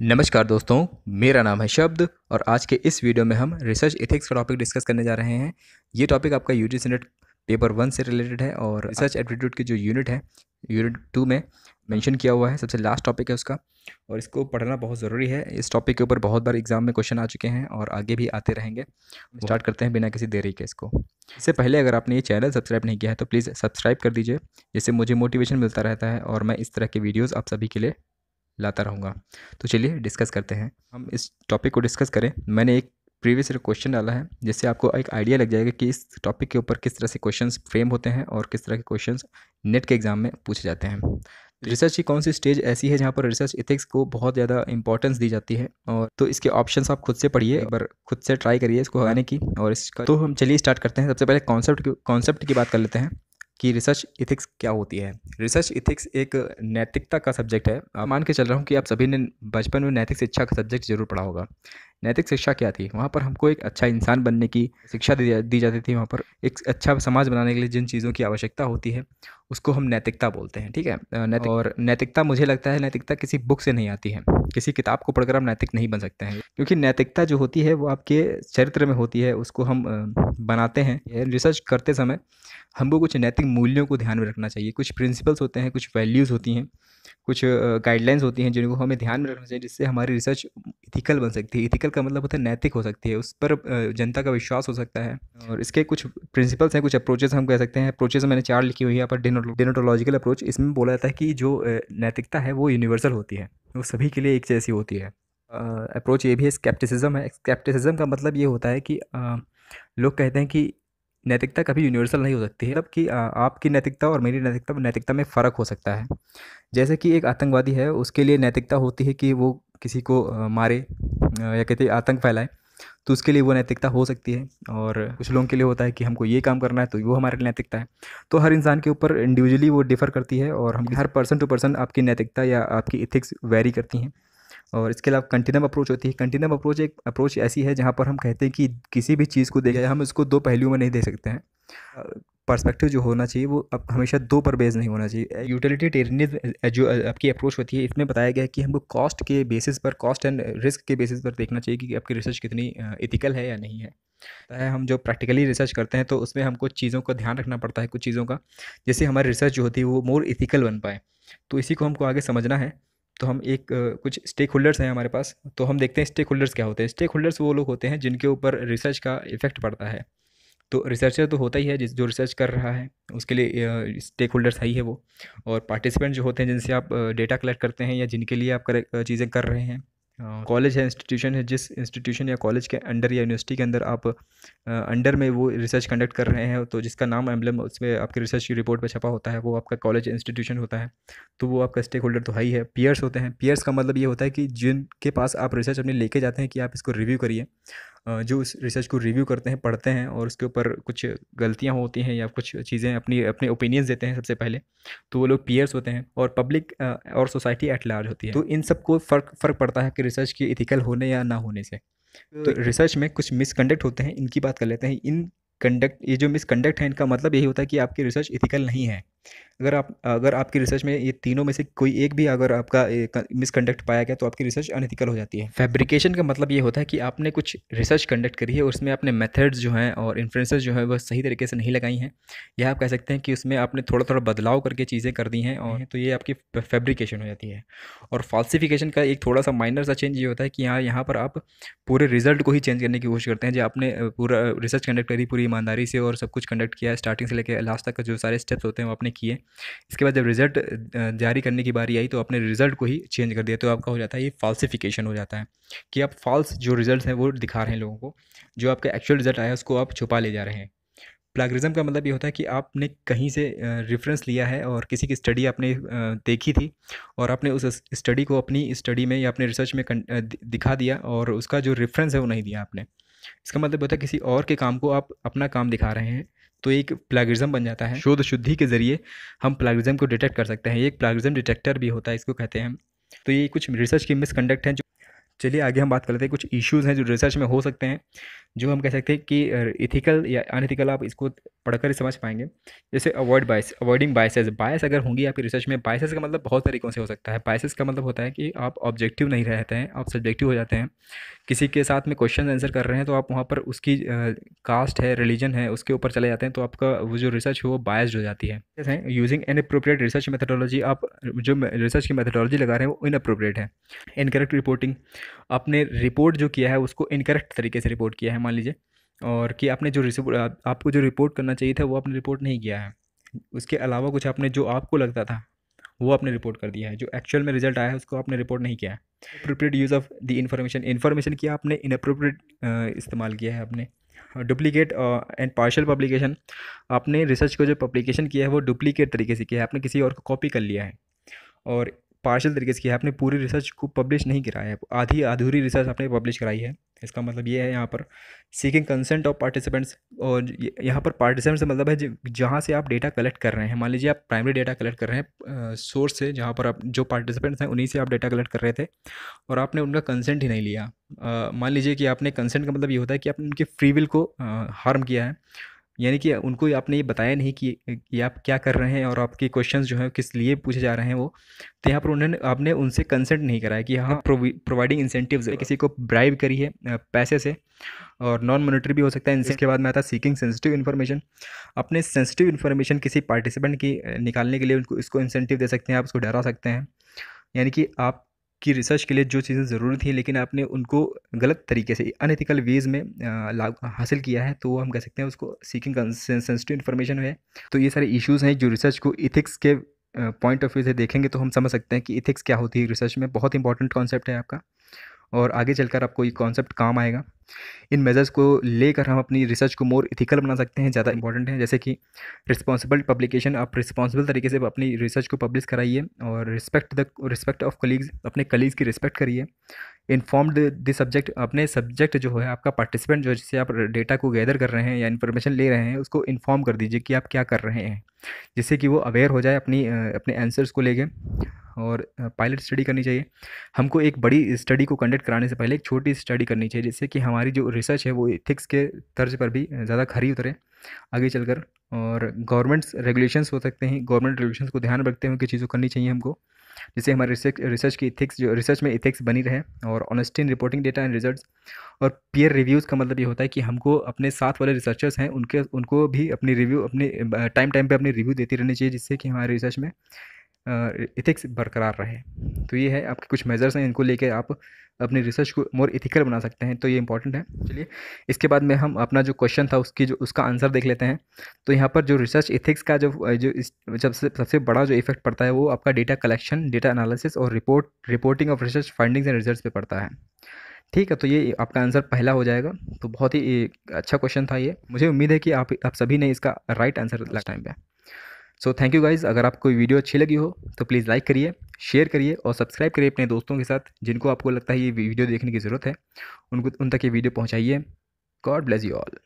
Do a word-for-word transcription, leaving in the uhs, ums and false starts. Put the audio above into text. नमस्कार दोस्तों, मेरा नाम है शब्द और आज के इस वीडियो में हम रिसर्च एथिक्स का टॉपिक डिस्कस करने जा रहे हैं। ये टॉपिक आपका यूजीसी नेट पेपर वन से रिलेटेड है और रिसर्च एप्टीट्यूड की जो यूनिट है यूनिट टू में मेंशन किया हुआ है, सबसे लास्ट टॉपिक है उसका और इसको पढ़ना बहुत ज़रूरी है। इस टॉपिक के ऊपर बहुत बार एग्जाम में क्वेश्चन आ चुके हैं और आगे भी आते रहेंगे। स्टार्ट करते हैं बिना किसी देरी के इसको। इससे पहले अगर आपने ये चैनल सब्सक्राइब नहीं किया है तो प्लीज़ सब्सक्राइब कर दीजिए, जिससे मुझे मोटिवेशन मिलता रहता है और मैं इस तरह के वीडियोज़ आप सभी के लिए लाता रहूँगा। तो चलिए डिस्कस करते हैं, हम इस टॉपिक को डिस्कस करें। मैंने एक प्रीवियस क्वेश्चन डाला है जिससे आपको एक आइडिया लग जाएगा कि इस टॉपिक के ऊपर किस तरह से क्वेश्चंस फ्रेम होते हैं और किस तरह के क्वेश्चंस नेट के एग्जाम में पूछे जाते हैं। रिसर्च की कौन सी स्टेज ऐसी है जहाँ पर रिसर्च एथिक्स को बहुत ज़्यादा इंपॉर्टेंस दी जाती है, और तो इसके ऑप्शंस आप खुद से पढ़िए, एक बार खुद से ट्राई करिए इसको हराने की। और इसका तो हम चलिए स्टार्ट करते हैं। सबसे पहले कॉन्सेप्ट कॉन्सेप्ट की बात कर लेते हैं कि रिसर्च एथिक्स क्या होती है। रिसर्च एथिक्स एक नैतिकता का सब्जेक्ट है। आप मान के चल रहा हूँ कि आप सभी ने बचपन में नैतिक शिक्षा का सब्जेक्ट जरूर पढ़ा होगा। नैतिक शिक्षा क्या थी? वहाँ पर हमको एक अच्छा इंसान बनने की शिक्षा दी जाती थी। वहाँ पर एक अच्छा समाज बनाने के लिए जिन चीज़ों की आवश्यकता होती है उसको हम नैतिकता बोलते हैं, ठीक है। नैतिक और नैतिकता, मुझे लगता है नैतिकता किसी बुक से नहीं आती है, किसी किताब को पढ़कर हम नैतिक नहीं बन सकते हैं, क्योंकि नैतिकता जो होती है वो आपके चरित्र में होती है, उसको हम बनाते हैं। रिसर्च करते समय हमको कुछ नैतिक मूल्यों को ध्यान में रखना चाहिए, कुछ प्रिंसिपल्स होते हैं, कुछ वैल्यूज़ होती हैं, कुछ गाइडलाइंस होती हैं जिनको हमें ध्यान में रखना चाहिए, जिससे हमारी रिसर्च इथिकल बन सकती है। इथिकल का मतलब होता है नैतिक हो सकती है, उस पर जनता का विश्वास हो सकता है। और इसके कुछ प्रिंसिपल्स हैं, कुछ अप्रोचेस हम कह सकते हैं। अप्रोचेस मैंने चार लिखी हुई है यहाँ पर। डिनोटोलॉजिकल अप्रोच, इसमें बोला जाता है कि जो नैतिकता है वो यूनिवर्सल होती है, वो सभी के लिए एक जैसी होती है। अप्रोच ये भी है स्केप्टिसिज्म है। स्केप्टिसिज्म का मतलब ये होता है कि लोग कहते हैं कि नैतिकता कभी यूनिवर्सल नहीं हो सकती है, मतलब कि आपकी नैतिकता और मेरी नैतिकता नैतिकता में फ़र्क हो सकता है। जैसे कि एक आतंकवादी है, उसके लिए नैतिकता होती है कि वो किसी को मारे या कहते आतंक फैलाए, तो उसके लिए वो नैतिकता हो सकती है। और कुछ लोगों के लिए होता है कि हमको ये काम करना है, तो वो हमारी नैतिकता है। तो हर इंसान के ऊपर इंडिविजुअली वो डिफ़र करती है और हम हर पर्सन टू पर्सन आपकी नैतिकता या आपकी इथिक्स वेरी करती हैं। और इसके अलावा कंटिन्यूम अप्रोच होती है। कंटिन्यूम अप्रोच एक अप्रोच ऐसी है जहाँ पर हम कहते हैं कि किसी भी चीज़ को देखें हम उसको दो पहलुओं में नहीं दे सकते हैं। पर्सपेक्टिव जो होना चाहिए वो अब हमेशा दो पर बेस नहीं होना चाहिए। यूटिलिटेरियनिज्म जो आपकी अप्रोच होती है, इसमें बताया गया है कि हमको कॉस्ट के बेसिस पर, कॉस्ट एंड रिस्क के बेसिस पर देखना चाहिए कि आपकी रिसर्च कितनी इथिकल है या नहीं है। हम जो प्रैक्टिकली रिसर्च करते हैं तो उसमें हमको चीज़ों का ध्यान रखना पड़ता है, कुछ चीज़ों का, जैसे हमारी रिसर्च जो होती है वो मोर इथिकल बन पाए। तो इसी को हमको आगे समझना है। तो हम एक कुछ स्टेक होल्डर्स हैं हमारे पास, तो हम देखते हैं स्टेक होल्डर्स क्या होते हैं। स्टेक होल्डर्स वो लोग होते हैं जिनके ऊपर रिसर्च का इफेक्ट पड़ता है। तो रिसर्चर तो होता ही है, जिस जो रिसर्च कर रहा है उसके लिए स्टेक होल्डर्स है ही है वो। और पार्टिसिपेंट जो होते हैं जिनसे आप डेटा कलेक्ट करते हैं या जिनके लिए आप कर चीज़ें कर रहे हैं। कॉलेज है, इंस्टीट्यूशन है, जिस इंस्टीट्यूशन या कॉलेज के अंडर या यूनिवर्सिटी के अंदर आप अंडर में वो रिसर्च कंडक्ट कर रहे हैं, तो जिसका नाम एम्बलम उसमें आपकी रिसर्च की रिपोर्ट पर छपा होता है वो आपका कॉलेज इंस्टीट्यूशन होता है, तो वो आपका स्टेक होल्डर तो है ही है। पीयर्स होते हैं, पीयर्स का मतलब ये होता है कि जिनके पास आप रिसर्च अपनी लेके जाते हैं कि आप इसको रिव्यू करिए, जो उस रिसर्च को रिव्यू करते हैं, पढ़ते हैं और उसके ऊपर कुछ गलतियां होती हैं या कुछ चीज़ें अपनी अपने ओपिनियंस देते हैं सबसे पहले, तो वो लोग पीयर्स होते हैं। और पब्लिक और सोसाइटी एट लार्ज होती है। तो इन सबको फ़र्क फ़र्क पड़ता है कि रिसर्च की इथिकल होने या ना होने से। तो रिसर्च में कुछ मिसकंडक्ट होते हैं, इनकी बात कर लेते हैं। इन कंडक्ट ये जो मिसकंडक्ट है, इनका मतलब यही होता है कि आपकी रिसर्च इथिकल नहीं है। अगर आप अगर आपकी रिसर्च में ये तीनों में से कोई एक भी अगर आपका मिसकंडक्ट पाया गया तो आपकी रिसर्च अनइथिकल हो जाती है। फैब्रिकेशन का मतलब ये होता है कि आपने कुछ रिसर्च कंडक्ट करी है, उसमें आपने मेथड्स जो हैं और इन्फ्रेंसेस जो हैं वह सही तरीके से नहीं लगाई हैं, या आप कह सकते हैं कि उसमें आपने थोड़ा थोड़ा बदलाव करके चीज़ें कर दी हैं, और तो ये आपकी फैब्रिकेशन हो जाती है। और फॉल्सिफिकेशन का एक थोड़ा सा माइनर सा चेंज ये होता है कि यहाँ यहाँ पर आप पूरे रिजल्ट को ही चेंज करने की कोशिश करते हैं। जो आपने पूरा रिसर्च कंडक्ट करी, पूरी ईमानदारी से और सब कुछ कंडक्ट किया, स्टार्टिंग से लेकर लास्ट तक जो सारे स्टेप्स होते हैं वो आपने किए। इसके बाद जब रिजल्ट जारी करने की बारी आई तो आपने रिजल्ट को ही चेंज कर दिया, तो आपका हो जाता है ये फॉल्सिफिकेशन हो जाता है कि आप फॉल्स जो रिजल्ट्स हैं वो दिखा रहे हैं लोगों को, जो आपका एक्चुअल रिजल्ट आया उसको आप छुपा ले जा रहे हैं। प्लेगरिज्म का मतलब ये होता है कि आपने कहीं से रेफरेंस लिया है और किसी की स्टडी आपने देखी थी और आपने उस स्टडी को अपनी स्टडी में या अपने रिसर्च में दिखा दिया और उसका जो रेफरेंस है वो नहीं दिया आपने। इसका मतलब होता है किसी और के काम को आप अपना काम दिखा रहे हैं, तो एक प्लेगरिज्म बन जाता है। शोध शुद्धि के जरिए हम प्लेगरिज्म को डिटेक्ट कर सकते हैं। ये एक प्लेगरिज्म डिटेक्टर भी होता है, इसको कहते हैं। तो ये कुछ रिसर्च की मिसकंडक्ट हैं जो चलिए आगे हम बात कर लेते हैं, कुछ इश्यूज़ हैं जो रिसर्च में हो सकते हैं, जो हम कह सकते हैं कि इथिकल या अनइथिकल, आप इसको पढ़कर ही समझ पाएंगे। जैसे avoid bias, avoiding biases, bias अगर होंगी आपकी रिसर्च में, बायसेस का मतलब बहुत तरीक़ों से हो सकता है। बायसेस का मतलब होता है कि आप ऑब्जेक्टिव नहीं रहते हैं, आप सब्जेक्टिव हो जाते हैं। किसी के साथ में क्वेश्चन आंसर कर रहे हैं तो आप वहाँ पर उसकी कास्ट है, रिलीजन है, उसके ऊपर चले जाते हैं, तो आपका वो जो रिसर्च है वो बायस्ड हो जाती है। यूजिंग इनअप्रोप्रिएट रिसर्च मेथडोलॉजी, आप जो रिसर्च की मेथडोलॉजी लगा रहे हैं वो इनअप्रोप्रिएट है। इनकरेक्ट रिपोर्टिंग, आपने रिपोर्ट जो किया है उसको इनकरेक्ट तरीके से रिपोर्ट किया है, मान लीजिए, और कि आपने जो रिपोर्ट आपको जो रिपोर्ट करना चाहिए था वो आपने रिपोर्ट नहीं किया है। उसके अलावा कुछ आपने जो आपको लगता था वो आपने रिपोर्ट कर दिया है, जो एक्चुअल में रिजल्ट आया है उसको आपने रिपोर्ट नहीं किया है। Appropriate use of the information, information किया आपने इनअप्रोप्रिएट इस्तेमाल किया है आपने। डुप्लीकेट एंड पार्शियल पब्लिकेशन, आपने रिसर्च को जो पब्लिकेशन किया है वो डुप्लीकेट तरीके से किया है, आपने किसी और को कॉपी कर लिया है। और पार्शियल तरीके से किया है, आपने पूरी रिसर्च को पब्लिश नहीं कराया है, आधी अधूरी रिसर्च आपने पब्लिश कराई है। इसका मतलब ये है यहाँ पर। सीकिंग कंसेंट ऑफ पार्टिसिपेंट्स, और यहाँ पर पार्टिसिपेंट्स से मतलब है जहाँ से आप डेटा कलेक्ट कर रहे हैं। मान लीजिए आप प्राइमरी डेटा कलेक्ट कर रहे हैं सोर्स से, जहाँ पर आप जो पार्टिसिपेंट्स हैं उन्हीं से आप डेटा कलेक्ट कर रहे थे, और आपने उनका कंसेंट ही नहीं लिया। मान लीजिए कि आपने कंसेंट का मतलब ये होता है कि आपने उनके फ्री विल को हार्म किया है, यानी कि उनको आपने ये बताया नहीं कि, कि आप क्या कर रहे हैं और आपके क्वेश्चंस जो हैं किस लिए पूछे जा रहे हैं वो। तो यहाँ पर उन्होंने आपने उनसे कंसेंट नहीं कराया कि हाँ। प्रोवाइडिंग इंसेंटिव्स, किसी को ब्राइब करी है पैसे से, और नॉन मॉनिटरी भी हो सकता है। इसके बाद में आता है सीकिंग सेंसिटिव इन्फॉर्मेशन, अपने सेंसिटिव इन्फॉर्मेशन किसी पार्टिसिपेंट की निकालने के लिए उनको इसको इंसेंटिव दे सकते हैं, आप उसको डरा सकते हैं। यानी कि आप की रिसर्च के लिए जो चीज़ें ज़रूरी थी लेकिन आपने उनको गलत तरीके से अनएथिकल वेज में हासिल किया है, तो हम कह सकते हैं उसको सीकिंग सेंसिटिव इन्फॉर्मेशन है। तो ये सारे इश्यूज़ हैं जो रिसर्च को इथिक्स के पॉइंट ऑफ व्यू से देखेंगे तो हम समझ सकते हैं कि इथिक्स क्या होती है रिसर्च में। बहुत इंपॉर्टेंट कॉन्सेप्ट है आपका, और आगे चलकर आपको ये कॉन्सेप्ट काम आएगा। इन मेजर्स को लेकर हम अपनी रिसर्च को मोर इथिकल बना सकते हैं, ज़्यादा इंपॉर्टेंट है। जैसे कि रिस्पॉन्सिबल पब्लिकेशन, आप रिस्पॉन्सिबल तरीके से अपनी रिसर्च को पब्लिश कराइए, और respect the respect of colleagues, अपने कलीग्स की रिस्पेक्ट करिए। इन्फॉर्म्ड द सब्जेक्ट, अपने सब्जेक्ट जो है आपका पार्टिसिपेंट जो जिससे आप डेटा को गैदर कर रहे हैं या इन्फॉर्मेशन ले रहे हैं उसको इन्फॉर्म कर दीजिए कि आप क्या कर रहे हैं, जिससे कि वो अवेयर हो जाए अपनी अपने आंसर्स को लेके। और पायलट स्टडी करनी चाहिए हमको, एक बड़ी स्टडी को कंडक्ट कराने से पहले एक छोटी स्टडी करनी चाहिए, जिससे कि हमारी जो रिसर्च है वो एथिक्स के तर्ज पर भी ज़्यादा खरी उतरे आगे चलकर। और गवर्नमेंट्स रेगुलेशंस हो सकते हैं, गवर्नमेंट रेगुलेशंस को ध्यान रखते हुए कि चीज़ों करनी चाहिए हमको, जिससे हमारे रिसर्च रिसर्च की एथिक्स जो रिसर्च में एथिक्स बनी रहे। और honesty in reporting data and results, और पीयर रिव्यूज़ का मतलब ये होता है कि हमको अपने साथ वाले रिसर्चर्स हैं उनके उनको भी अपनी रिव्यू अपने टाइम टाइम पर अपनी रिव्यू देती रहनी चाहिए, जिससे कि हमारे रिसर्च में इथिक्स बरकरार रहे। तो ये है आपके कुछ मेजर्स हैं, इनको लेके आप अपनी रिसर्च को मोर इथिकल बना सकते हैं, तो ये इंपॉर्टेंट है। चलिए इसके बाद में हम अपना जो क्वेश्चन था उसकी जो उसका आंसर देख लेते हैं। तो यहाँ पर जो रिसर्च एथिक्स का जो जो इस सबसे सबसे बड़ा जो इफेक्ट पड़ता है वो आपका डेटा कलेक्शन, डेटा एनालिसिस और report reporting of research findings and results पे पड़ता है। ठीक है, तो ये आपका आंसर पहला हो जाएगा। तो बहुत ही अच्छा क्वेश्चन था ये, मुझे उम्मीद है कि आप आप सभी ने इसका राइट आंसर लास्ट टाइम पे। सो थैंक यू गाइज़, अगर आपको वीडियो अच्छी लगी हो तो प्लीज़ लाइक करिए, शेयर करिए और सब्सक्राइब करिए अपने दोस्तों के साथ जिनको आपको लगता है ये वीडियो देखने की ज़रूरत है, उनको उन तक ये वीडियो पहुंचाइए। God bless you all.